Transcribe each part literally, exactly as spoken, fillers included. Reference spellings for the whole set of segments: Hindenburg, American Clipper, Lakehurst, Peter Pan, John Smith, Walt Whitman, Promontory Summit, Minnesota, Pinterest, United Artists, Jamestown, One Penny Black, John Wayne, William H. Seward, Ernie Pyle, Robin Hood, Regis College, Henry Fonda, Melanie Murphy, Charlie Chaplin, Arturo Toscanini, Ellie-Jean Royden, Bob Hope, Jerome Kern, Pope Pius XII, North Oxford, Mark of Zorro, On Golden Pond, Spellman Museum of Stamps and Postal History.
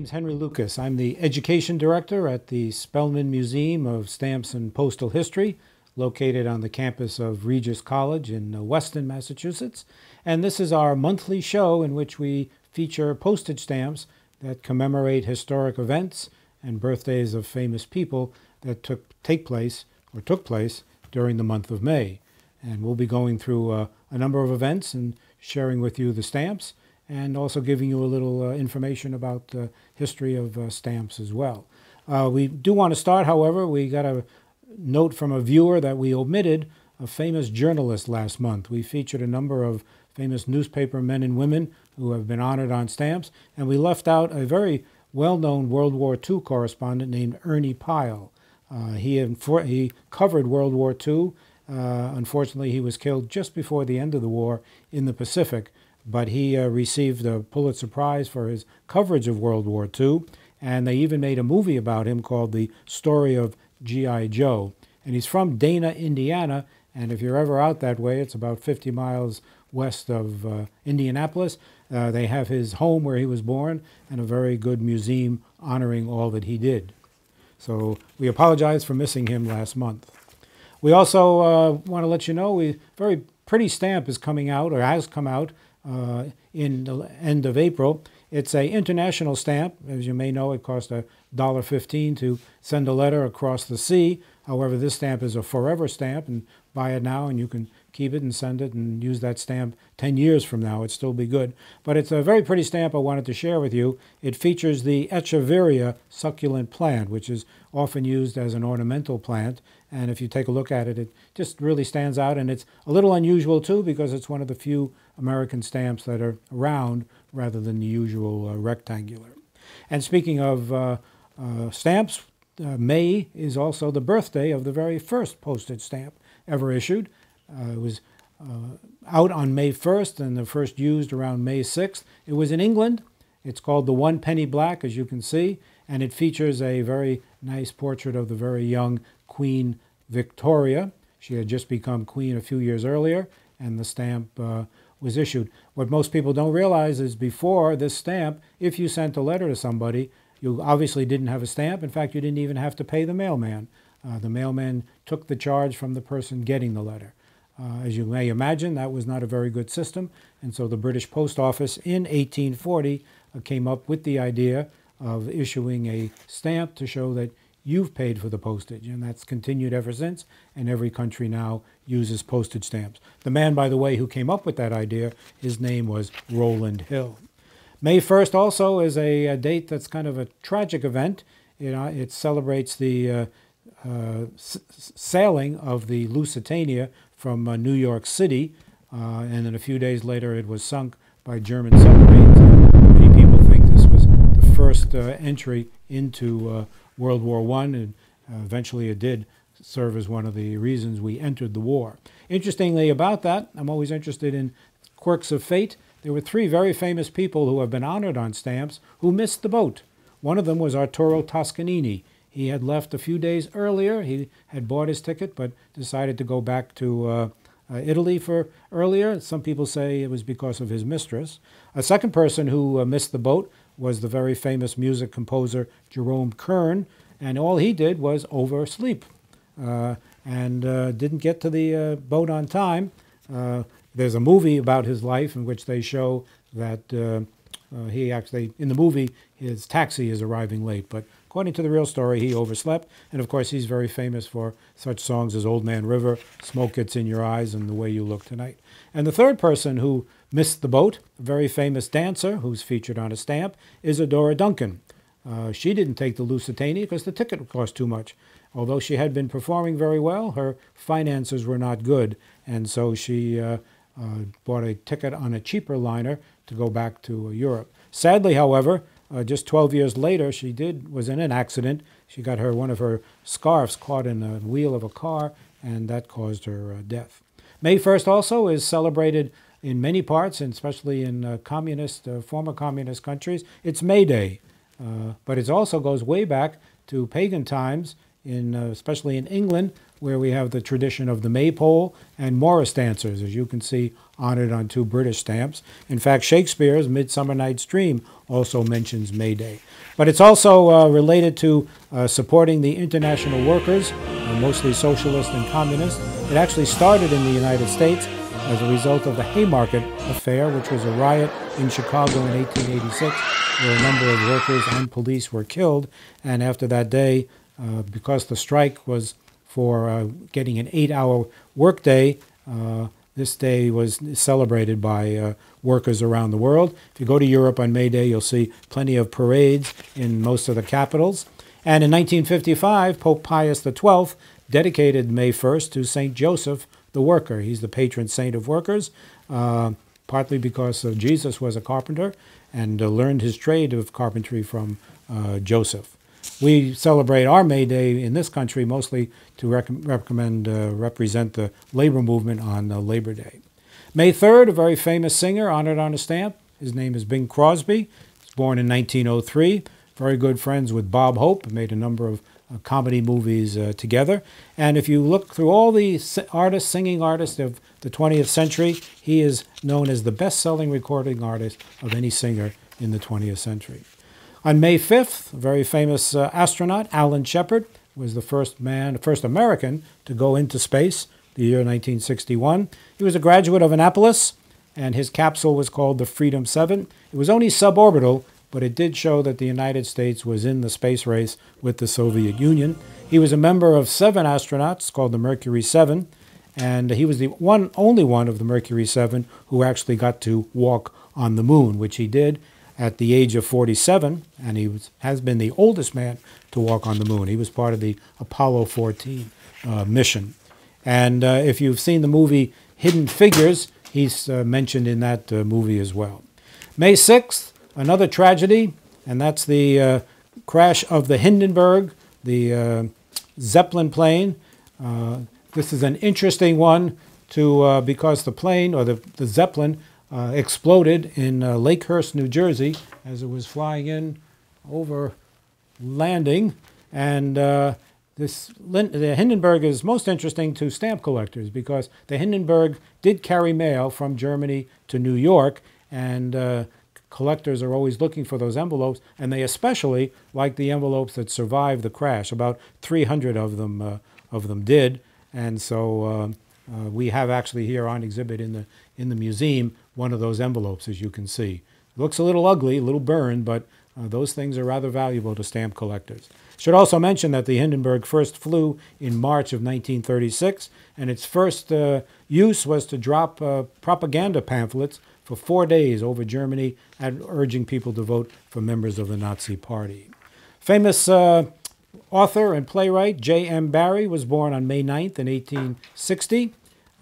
name's Henry Lukas. I'm the Education Director at the Spellman Museum of Stamps and Postal History, located on the campus of Regis College in Weston, Massachusetts. And this is our monthly show in which we feature postage stamps that commemorate historic events and birthdays of famous people that took take place or took place during the month of May. And we'll be going through uh, a number of events and sharing with you the stamps, and also giving you a little uh, information about the uh, history of uh, stamps as well. Uh, we do want to start, however, we got a note from a viewer that we omitted a famous journalist last month. We featured a number of famous newspaper men and women who have been honored on stamps, and we left out a very well-known World War Two correspondent named Ernie Pyle. Uh, he, he covered World War Two. Uh, unfortunately, he was killed just before the end of the war in the Pacific, but he uh, received a Pulitzer Prize for his coverage of World War Two, and they even made a movie about him called The Story of G I Joe. And he's from Dana, Indiana, and if you're ever out that way, it's about fifty miles west of uh, Indianapolis. Uh, they have his home where he was born and a very good museum honoring all that he did. So we apologize for missing him last month. We also uh, want to let you know a very pretty stamp is coming out, or has come out, uh, in the end of April. It's an international stamp. As you may know, it costs a dollar fifteen to send a letter across the sea. However, this stamp is a forever stamp, and buy it now and you can keep it and send it and use that stamp ten years from now. It'd still be good. But it's a very pretty stamp I wanted to share with you. It features the Echeveria succulent plant, which is often used as an ornamental plant. And if you take a look at it, it just really stands out. And it's a little unusual, too, because it's one of the few American stamps that are round rather than the usual uh, rectangular. And speaking of uh, uh, stamps, uh, May is also the birthday of the very first postage stamp ever issued. Uh, it was uh, out on May first and the first used around May sixth. It was in England. It's called the One Penny Black, as you can see, and it features a very nice portrait of the very young Queen Victoria. She had just become queen a few years earlier, and the stamp uh, was issued. What most people don't realize is before this stamp, if you sent a letter to somebody, you obviously didn't have a stamp. In fact, you didn't even have to pay the mailman. Uh, the mailman took the charge from the person getting the letter. Uh, as you may imagine, that was not a very good system, and so the British Post Office in eighteen forty uh, came up with the idea of issuing a stamp to show that you've paid for the postage, and that's continued ever since, and every country now uses postage stamps. The man, by the way, who came up with that idea, his name was Roland Hill. May first also is a, a date that's kind of a tragic event. It, uh, it celebrates the uh, uh, s sailing of the Lusitania from uh, New York City, uh, and then a few days later it was sunk by German submarines. And many people think this was the first uh, entry into uh, World War One, and uh, eventually it did serve as one of the reasons we entered the war. Interestingly about that, I'm always interested in quirks of fate. There were three very famous people who have been honored on stamps who missed the boat. One of them was Arturo Toscanini. He had left a few days earlier. He had bought his ticket, but decided to go back to uh, uh, Italy for earlier. Some people say it was because of his mistress. A second person who uh, missed the boat was the very famous music composer Jerome Kern, and all he did was oversleep uh, and uh, didn't get to the uh, boat on time. Uh, there's a movie about his life in which they show that uh, uh, he actually, in the movie, his taxi is arriving late, but according to the real story, he overslept, and of course he's very famous for such songs as Old Man River, Smoke Gets in Your Eyes, and The Way You Look Tonight. And the third person who missed the boat, a very famous dancer who's featured on a stamp, is Isadora Duncan. Uh, she didn't take the Lusitania because the ticket cost too much. Although she had been performing very well, her finances were not good, and so she uh, uh, bought a ticket on a cheaper liner to go back to uh, Europe. Sadly, however, Uh, just twelve years later, she did was in an accident. She got her one of her scarves caught in the wheel of a car, and that caused her uh, death. May first also is celebrated in many parts, and especially in uh, communist, uh, former communist countries. It's May Day, uh, but it also goes way back to pagan times, in uh, especially in England, where we have the tradition of the Maypole and Morris dancers, as you can see honored on two British stamps. In fact, Shakespeare's Midsummer Night's Dream also mentions May Day. But it's also uh, related to uh, supporting the international workers, mostly socialist and communist. It actually started in the United States as a result of the Haymarket Affair, which was a riot in Chicago in eighteen eighty-six, where a number of workers and police were killed. And after that day, uh, because the strike was for uh, getting an eight-hour workday, uh, this day was celebrated by uh, workers around the world. If you go to Europe on May Day, you'll see plenty of parades in most of the capitals. And in nineteen fifty-five, Pope Pius the twelfth dedicated May first to Saint Joseph the Worker. He's the patron saint of workers, uh, partly because uh, Jesus was a carpenter and uh, learned his trade of carpentry from uh, Joseph. We celebrate our May Day in this country mostly to rec recommend, uh, represent the labor movement on uh, Labor Day. May third, a very famous singer honored on a stamp. His name is Bing Crosby. He was born in nineteen oh three. Very good friends with Bob Hope, made a number of uh, comedy movies uh, together. And if you look through all the artists, singing artists of the twentieth century, he is known as the best-selling recording artist of any singer in the twentieth century. On May fifth, a very famous uh, astronaut, Alan Shepard, was the first man, the first American to go into space, the year nineteen sixty-one. He was a graduate of Annapolis, and his capsule was called the Freedom seven. It was only suborbital, but it did show that the United States was in the space race with the Soviet Union. He was a member of seven astronauts called the Mercury seven, and he was the one, only one of the Mercury seven who actually got to walk on the moon, which he did at the age of forty-seven, and he was, has been the oldest man to walk on the moon. He was part of the Apollo fourteen uh, mission. And uh, if you've seen the movie Hidden Figures, he's uh, mentioned in that uh, movie as well. May sixth, another tragedy, and that's the uh, crash of the Hindenburg, the uh, Zeppelin plane. Uh, this is an interesting one to, uh, because the plane, or the, the Zeppelin, uh, exploded in uh, Lakehurst, New Jersey, as it was flying in over landing. And uh, this, the Hindenburg is most interesting to stamp collectors because the Hindenburg did carry mail from Germany to New York, and uh, collectors are always looking for those envelopes, and they especially like the envelopes that survived the crash. About three hundred of them uh, of them did, and so uh, uh, we have actually here on exhibit in the in the museum one of those envelopes, as you can see. It looks a little ugly, a little burned, but uh, those things are rather valuable to stamp collectors. Should also mention that the Hindenburg first flew in March of nineteen thirty-six, and its first uh, use was to drop uh, propaganda pamphlets for four days over Germany, and urging people to vote for members of the Nazi Party. Famous uh, author and playwright J M Barry was born on May ninth in eighteen sixty.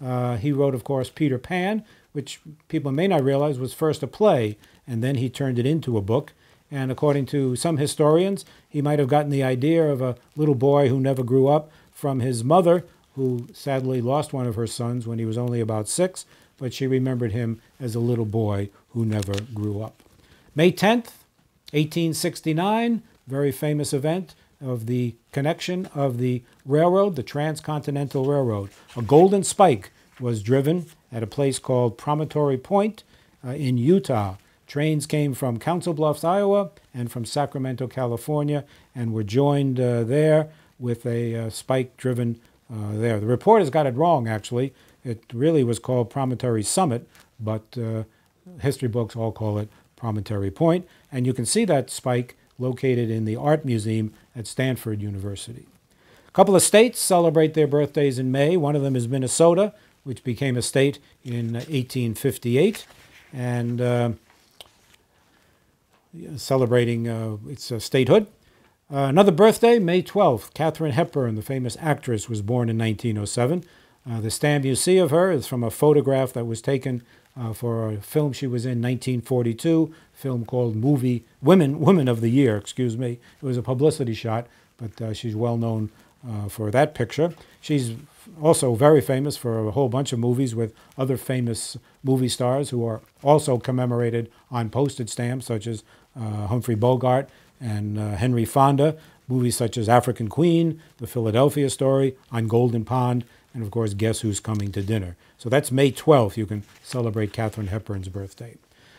Uh, he wrote, of course, Peter Pan, which people may not realize was first a play, and then he turned it into a book. And according to some historians, he might have gotten the idea of a little boy who never grew up from his mother, who sadly lost one of her sons when he was only about six, but she remembered him as a little boy who never grew up. May tenth, eighteen sixty-nine, very famous event of the connection of the railroad, the Transcontinental Railroad. A golden spike was driven at a place called Promontory Point uh, in Utah. Trains came from Council Bluffs, Iowa, and from Sacramento, California, and were joined uh, there with a uh, spike driven uh, there. The reporters got it wrong, actually. It really was called Promontory Summit, but uh, history books all call it Promontory Point. And you can see that spike located in the Art Museum at Stanford University. A couple of states celebrate their birthdays in May. One of them is Minnesota, which became a state in eighteen fifty-eight, and uh, celebrating uh, its uh, statehood. Uh, another birthday, May twelfth, Katharine Hepburn, the famous actress, was born in nineteen oh seven. Uh, the stamp you see of her is from a photograph that was taken uh, for a film she was in nineteen forty-two, a film called Movie Women Women of the Year, excuse me. It was a publicity shot, but uh, she's well known uh, for that picture. She's also very famous for a whole bunch of movies with other famous movie stars who are also commemorated on postage stamps, such as uh, Humphrey Bogart and uh, Henry Fonda, movies such as African Queen, The Philadelphia Story, On Golden Pond, And of course, guess who's coming to dinner? So that's May twelfth. You can celebrate Katharine Hepburn's birthday.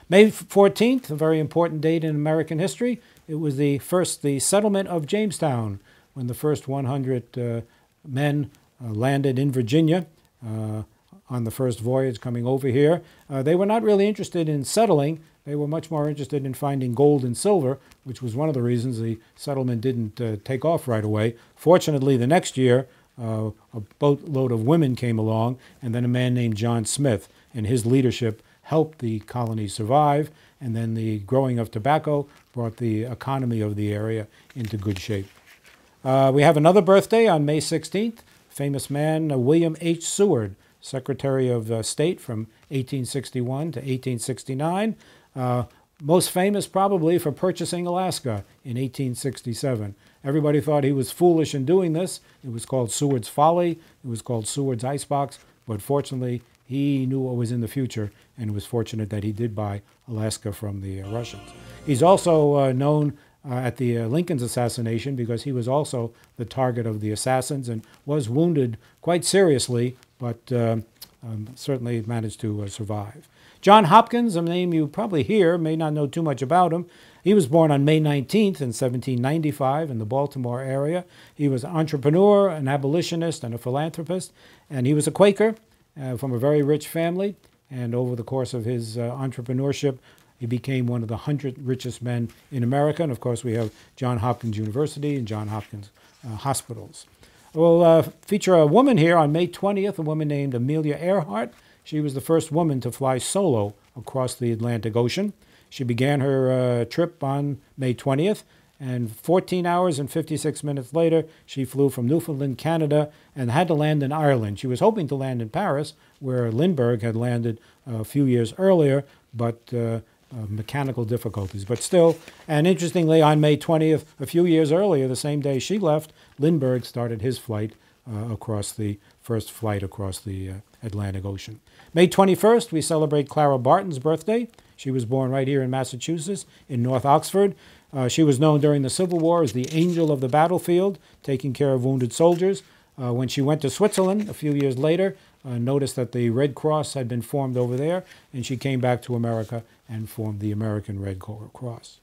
May fourteenth, a very important date in American history. It was the first, the settlement of Jamestown, when the first one hundred uh, men uh, landed in Virginia uh, on the first voyage coming over here. Uh, they were not really interested in settling. They were much more interested in finding gold and silver, which was one of the reasons the settlement didn't uh, take off right away. Fortunately, the next year, uh, a boatload of women came along, and then a man named John Smith, and his leadership helped the colony survive, and then the growing of tobacco brought the economy of the area into good shape. Uh, we have another birthday on May sixteenth, famous man uh, William H. Seward, Secretary of uh, State from eighteen sixty-one to eighteen sixty-nine, uh, most famous probably for purchasing Alaska in eighteen sixty-seven. Everybody thought he was foolish in doing this. It was called Seward's Folly, it was called Seward's Icebox, but fortunately he knew what was in the future and was fortunate that he did buy Alaska from the uh, Russians. He's also uh, known uh, at the uh, Lincoln's assassination because he was also the target of the assassins and was wounded quite seriously, but uh, um, certainly managed to uh, survive. John Hopkins, a name you probably hear, may not know too much about him. He was born on May nineteenth in seventeen ninety-five in the Baltimore area. He was an entrepreneur, an abolitionist, and a philanthropist, and he was a Quaker. Uh, from a very rich family, and over the course of his uh, entrepreneurship, he became one of the hundred richest men in America. And of course, we have John Hopkins University and John Hopkins uh, Hospitals. We'll uh, feature a woman here on May twentieth, a woman named Amelia Earhart. She was the first woman to fly solo across the Atlantic Ocean. She began her uh, trip on May twentieth, and fourteen hours and fifty-six minutes later, she flew from Newfoundland, Canada, and had to land in Ireland. She was hoping to land in Paris, where Lindbergh had landed a few years earlier, but uh, uh, mechanical difficulties. But still, and interestingly, on May twentieth, a few years earlier, the same day she left, Lindbergh started his flight uh, across the first flight across the uh, Atlantic Ocean. May twenty-first, we celebrate Clara Barton's birthday. She was born right here in Massachusetts, in North Oxford. Uh, she was known during the Civil War as the Angel of the Battlefield, taking care of wounded soldiers. Uh, when she went to Switzerland a few years later, uh, noticed that the Red Cross had been formed over there, and she came back to America and formed the American Red Cross.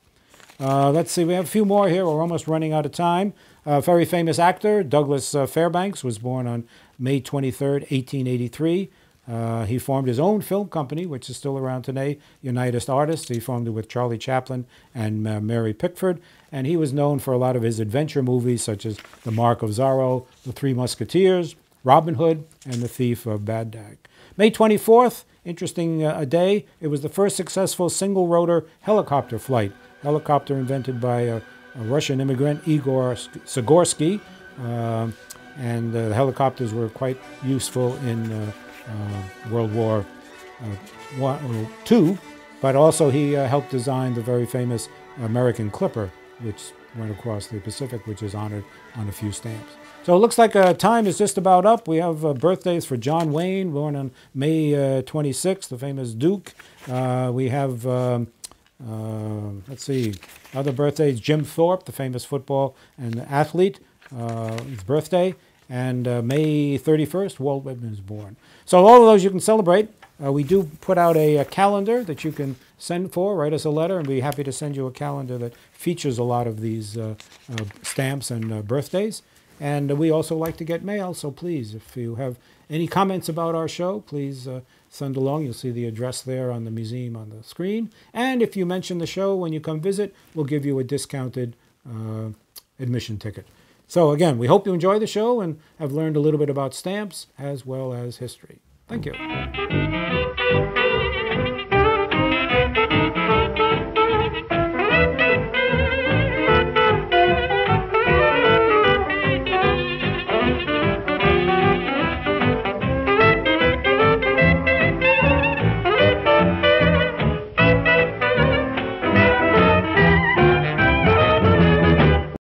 Uh, let's see, we have a few more here. We're almost running out of time. Uh, very famous actor, Douglas uh, Fairbanks, was born on May twenty-third, eighteen eighty-three. Uh, he formed his own film company, which is still around today, United Artists. He formed it with Charlie Chaplin and uh, Mary Pickford. And he was known for a lot of his adventure movies, such as The Mark of Zorro, The Three Musketeers, Robin Hood, and The Thief of Bagdad. May twenty-fourth, interesting uh, a day. It was the first successful single-rotor helicopter flight. Helicopter invented by a, a Russian immigrant, Igor Sigorsky. Uh, and uh, the helicopters were quite useful in... Uh, Uh, World War Two, uh, but also he uh, helped design the very famous American Clipper, which went across the Pacific, which is honored on a few stamps. So it looks like uh, time is just about up. We have uh, birthdays for John Wayne, born on May twenty-sixth, the famous Duke. Uh, we have, um, uh, let's see, other birthdays. Jim Thorpe, the famous football and athlete, uh, his birthday. And uh, May thirty-first, Walt Whitman is born. So all of those you can celebrate. Uh, we do put out a, a calendar that you can send for. Write us a letter, and we'd be happy to send you a calendar that features a lot of these uh, uh, stamps and uh, birthdays. And uh, we also like to get mail, so please, if you have any comments about our show, please uh, send along. You'll see the address there on the museum on the screen. And if you mention the show when you come visit, we'll give you a discounted uh, admission ticket. So again, we hope you enjoy the show and have learned a little bit about stamps as well as history. Thank you.